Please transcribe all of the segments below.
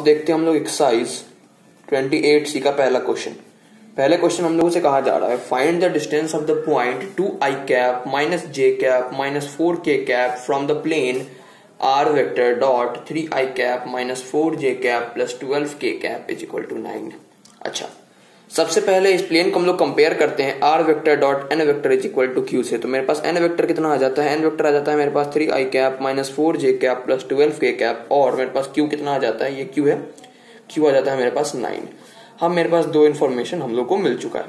अब देखते हैं हम लोग एक्सरसाइज 28C का पहला क्वेश्चन। पहले क्वेश्चन हम लोगों से कहा जा रहा है find the distance of the point 2i cap minus J cap minus 4k cap from the plane r vector dot 3i cap minus 4j cap plus 12k cap is equal to 9। अच्छा, सबसे पहले इस plane को हम लोग compare करते हैं r vector dot n vector is equal to q से। तो मेरे पास n वेक्टर कितना आ जाता है, n वेक्टर आ जाता है मेरे पास 3i cap minus 4j cap plus 12k cap, और मेरे पास q कितना आ जाता है, ये q है, q आ जाता है मेरे पास 9। हम मेरे पास दो इन्फॉर्मेशन हम लोग को मिल चुका है।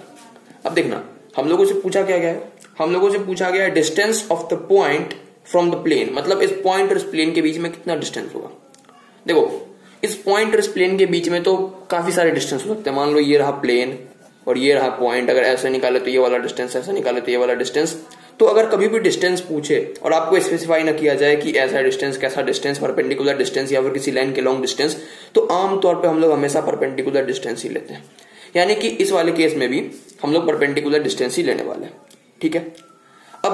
अब देखना हम लोगों से पूछा क्या गया है, हम लोगों से पूछा गया है distance of the point from the plane, मतलब इस पॉइंट और इस प्लेन के बीच में कितना डिस्टेंस होगा। देखो इस पॉइंट और इस प्लेन के बीच में तो काफी सारे डिस्टेंस हो सकते हैं। मान लो ये रहा प्लेन और ये रहा पॉइंट, अगर ऐसे निकाले तो ये वाला डिस्टेंस, ऐसा निकाले तो ये वाला डिस्टेंस। तो अगर कभी भी डिस्टेंस पूछे और आपको स्पेसिफाई ना किया जाए कि ऐसा डिस्टेंस, कैसा डिस्टेंस, परपेंडिकुलर डिस्टेंस या फिर किसी लाइन के लॉन्ग डिस्टेंस, तो आमतौर पे हम लोग हमेशा परपेंडिकुलर डिस्टेंस ही लेते हैं। यानी कि इस वाले केस में भी हम लोग परपेंडिकुलर डिस्टेंस ही लेने वाले हैं, ठीक है। अब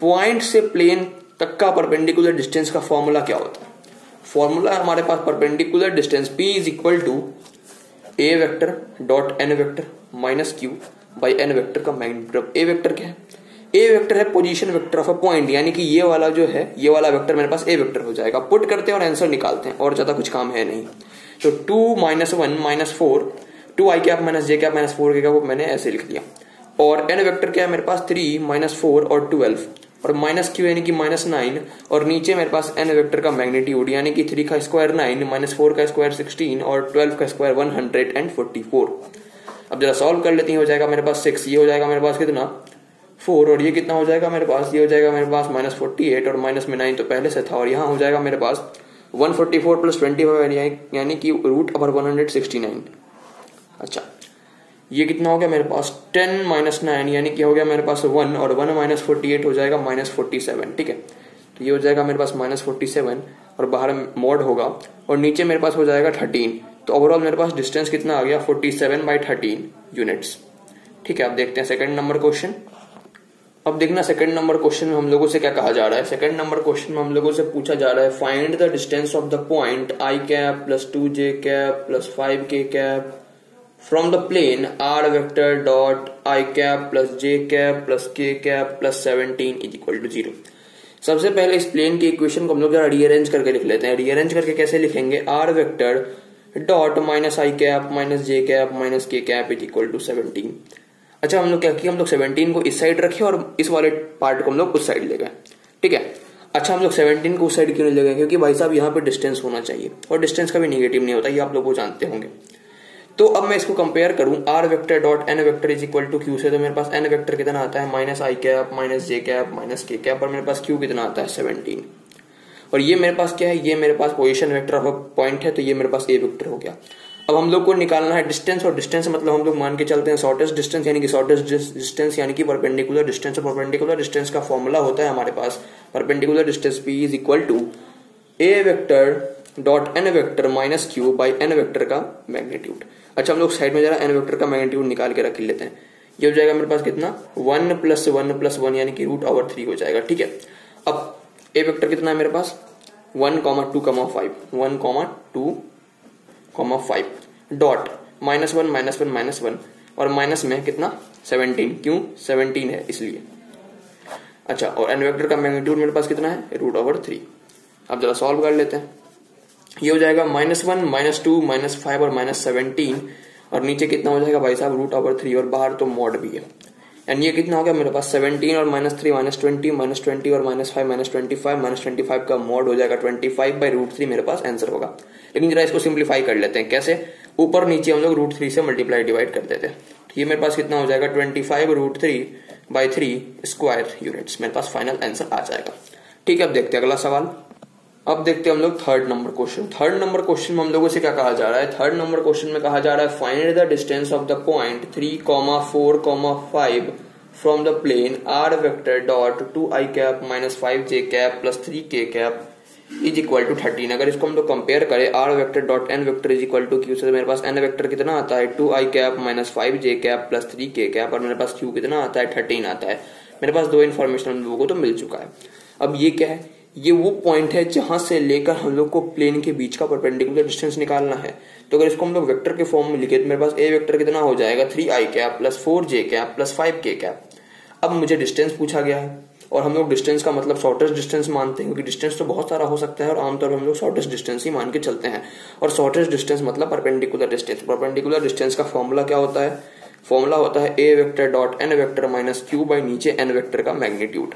पॉइंट से प्लेन तक का परपेंडिकुलर डिस्टेंस का फॉर्मूला क्या होता है? फॉर्मूला हमारे पास perpendicular distance P is equal to A vector dot N vector minus Q by N vector का मैग्नीट्यूड। ए वेक्टर क्या है? ए वेक्टर है position vector of a point, यानी कि ये वाला जो है, ये वाला वेक्टर मेरे पास ए वेक्टर हो जाएगा। पुट करते हैं और आंसर निकालते हैं, और ज्यादा कुछ काम है नहीं। तो 2 माइनस 1 माइनस 4, 2i cap minus J cap minus 4k cap, वो मैंने ऐसे लिख दिया। और एन वेक्टर क्या है मेरे पास, 3 माइनस 4 और 12 और माइनस क्यू यानी कि माइनस 9, और नीचे मेरे पास एन वेक्टर का मैग्नीट्यूड यानी कि 3 का स्क्वायर 9 माइनस 4 का स्क्वायर 16 और 12 का स्क्वायर 144। अब जरा सॉल्व कर लेते हैं, हो जाएगा मेरे पास 6, ये हो जाएगा मेरे पास कितना 4, और ये कितना हो जाएगा मेरे पास, ये हो जाएगा मेरे पास माइनस 48, और माइनस में 9 तो पहले से था, और यहाँ हो जाएगा मेरे पास 144 प्लस 25 यानी कि रूट अपर 169। अच्छा, ये कितना हो गया मेरे पास 10 माइनस 9 यानी कि हो गया मेरे पास 1, और 1 माइनस 48 हो जाएगा माइनस 47, ठीक है। तो ये हो जाएगा मेरे पास माइनस 47 और बाहर मोड होगा, और नीचे मेरे पास हो जाएगा 13। तो ओवरऑल मेरे पास डिस्टेंस कितना आ गया, 47/13 यूनिट्स, ठीक है। आप देखते हैं सेकेंड नंबर क्वेश्चन। अब देखना सेकंड नंबर क्वेश्चन में हम लोगों से क्या कहा जा रहा है। सेकंड नंबर क्वेश्चन में हम लोगों से पूछा जा रहा है find the distance of the point i cap plus 2j cap plus 5k cap from the plane r vector dot i cap plus j cap plus k cap plus 17 is equal to 0। सबसे पहले इस plane की equation को हम लोग जरा rearrange करके लिख लेते हैं। रीअरेंज करके कैसे लिखेंगे, r vector dot minus i cap minus j cap minus k cap is equal to 17। अच्छा, हम लोग क्या किया, हम लोग 17 को इस साइड रखे और इस वाले पार्ट को हम लोग उस साइड ले गए, ठीक है। अच्छा, हम लोग 17 को उस साइड क्यों नहीं ले गए, क्योंकि भाई साहब यहाँ पे डिस्टेंस होना चाहिए, और डिस्टेंस कभी नेगेटिव नहीं होता, ये आप लोग वो जानते होंगे। तो अब मैं इसको कंपेयर करूं r vector dot n vector is equal to Q से, तो मेरे पास n वेक्टर कितना आता है minus i cap minus J cap minus k cap, और मेरे पास क्यू कितना आता है 17, और ये मेरे पास क्या है, ये मेरे पास पोजिशन वेक्टर ऑफ पॉइंट है, तो ये मेरे पास a वेक्टर हो गया। अब हम लोग को निकालना है डिस्टेंस, और डिस्टेंस मतलब हम लोग मान के चलते हैं शॉर्टेस्ट डिस्टेंस, यानी कि शॉर्टेस्ट डिस्टेंस यानी कि परपेंडिकुलर डिस्टेंस। और परपेंडिकुलर डिस्टेंस का फॉर्मूला होता है हमारे पास perpendicular distance P is equal to A vector dot N vector minus Q by N vector का मैग्नीट्यूड। अच्छा, हम लोग साइड में जरा एन वेक्टर का मैग्नीट्यूड निकाल के रख लेते हैं। ये हो जाएगा मेरे पास कितना 1 प्लस 1 यानी कि रूट ओवर 3 हो जाएगा, ठीक है। अब ए वेक्टर कितना है मेरे पास 1,2,5 डॉट -1 और माइनस में कितना 17, क्यों 17 है इसलिए। अच्छा, और एन वेक्टर का मैग्नीट्यूड मेरे पास कितना है √3। अब जरा सॉल्व कर लेते हैं, ये हो जाएगा -1 -2 -5 और -17, और नीचे कितना हो जाएगा भाई साहब √3, और बाहर तो मॉड भी है। एंड ये कितना हो गया मेरे पास 17 और -3 -20 और -5 -25 -25 का मॉड हो जाएगा 25/√3 मेरे पास आंसर होगा। लेकिन जरा इसको सिंप्लीफाई कर लेते हैं, कैसे, ऊपर नीचे हम लोग √3 से मल्टीप्लाई डिवाइड कर देते हैं। तो ये मेरे पास कितना हो जाएगा 25/√3/3 स्क्वायर यूनिट्स, मेरे पास फाइनल आंसर आ जाएगा, ठीक है। अब देखते हैं अगला सवाल। अब देखते हैं हम लोग third number question. Third number question में हम लोगों से क्या कहा जा रहा है, थर्ड नंबर क्वेश्चन में कहा जा रहा है find the distance of the point 3,4,5 from the plane r vector dot 2i cap minus 5j cap plus 3k cap is equal to 13। अगर इसको हम लोग कंपेयर करें r vector dot n vector is equal to Q से, मेरे पास n vector कितना आता है 2i cap minus 5j cap plus 3k cap, और मेरे पास क्यू कितना आता है 13 आता है। मेरे पास दो इन्फॉर्मेशन हम लोगों को तो मिल चुका है। अब ये क्या है, ये वो पॉइंट है जहां से लेकर हम लोग को प्लेन के बीच का परपेंडिकुलर डिस्टेंस निकालना है। तो अगर इसको हम लोग वेक्टर के फॉर्म में लिखे तो मेरे पास ए वेक्टर कितना हो जाएगा 3i cap + 4j cap + 5k cap. अब मुझे डिस्टेंस पूछा गया है और हम लोग डिस्टेंस का मतलब शॉर्टेस्ट डिस्टेंस मानते हैं, क्योंकि डिस्टेंस तो बहुत सारा हो सकता है और आमतौर पर हम लोग शॉर्टेस्ट डिस्टेंस ही मान के चलते हैं। और शॉर्टेस्ट डिस्टेंस मतलब परपेंडिकुलर डिस्टेंस। परपेंडिकुलर डिस्टेंस का फॉर्मूला क्या होता है? फॉर्मूला होता है A vector dot N vector minus Q by नीचे एन वेक्टर का मैग्नीट्यूड।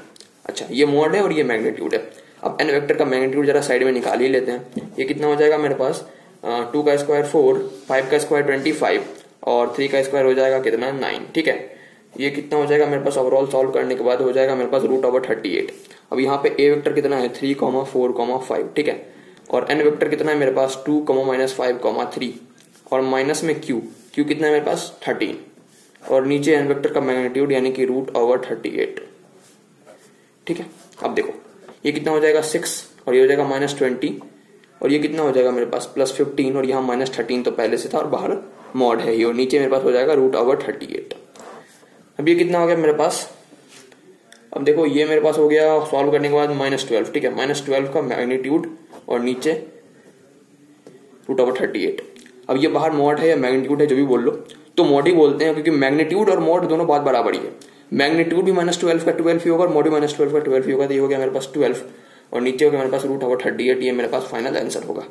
अच्छा, ये मोड है और ये मैग्नीट्यूड है। अब एन वेक्टर का मैग्नीट्यूड जरा साइड में निकाल ही लेते हैं। ये कितना हो जाएगा मेरे पास 2 का स्क्वायर 4, 5 का स्क्वायर 25 और 3 का स्क्वायर हो जाएगा कितना 9। ठीक है, ये कितना हो जाएगा मेरे पास ओवरऑल सॉल्व करने के बाद हो जाएगा मेरे पास √38। अब यहाँ पे ए वेक्टर कितना है 3, 4, 5। ठीक है, और एन वेक्टर कितना है मेरे पास 2, -5, 3 और माइनस में क्यू कितना है मेरे पास 13 और नीचे एन वेक्टर का मैग्नीट्यूड यानी कि √38। ठीक है, अब देखो ये कितना हो जाएगा 6 और ये हो जाएगा -20 और ये कितना हो जाएगा मेरे पास +15 और यहाँ -13 तो पहले से था और बाहर मॉड है ये और नीचे मेरे पास हो जाएगा √38। अब ये कितना हो गया मेरे पास, अब देखो ये मेरे पास हो गया सॉल्व करने के बाद -12। ठीक है, -12 का मैग्नीट्यूड और नीचे √38। अब ये बाहर मॉड है या मैग्नीट्यूड है जो भी बोल लो तो मॉड ही बोलते हैं, क्योंकि मैग्नीट्यूड और मॉड दोनों बहुत बराबरी है। मैग्नीट्यूड भी -12 का 12 ही होगा और मॉड -12 का 12 ही होगा। तो ये हो गया मेरे पास 12 और नीचे हो गया मेरे पास √38। ये मेरे पास फाइनल आंसर होगा।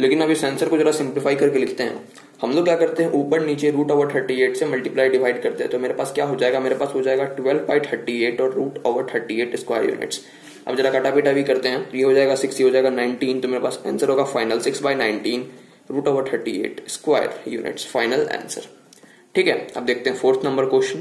लेकिन अब इस आंसर को जरा सिंप्लीफाई करके लिखते हैं। हम लोग क्या करते हैं, ऊपर नीचे √38 से मल्टीप्लाई डिवाइड करते हैं। तो मेरे पास क्या हो जाएगा, मेरे पास हो जाएगा 12/38 और √38 स्क्वायर यूनिट्स। अब जरा काटा पीटा भी करते हैं। ये हो जाएगा 6, ये हो जाएगा 19। तो मेरे पास आंसर होगा final 6/19 √38 square units, final answer. ठीक है, अब देखते हैं 4th नंबर क्वेश्चन।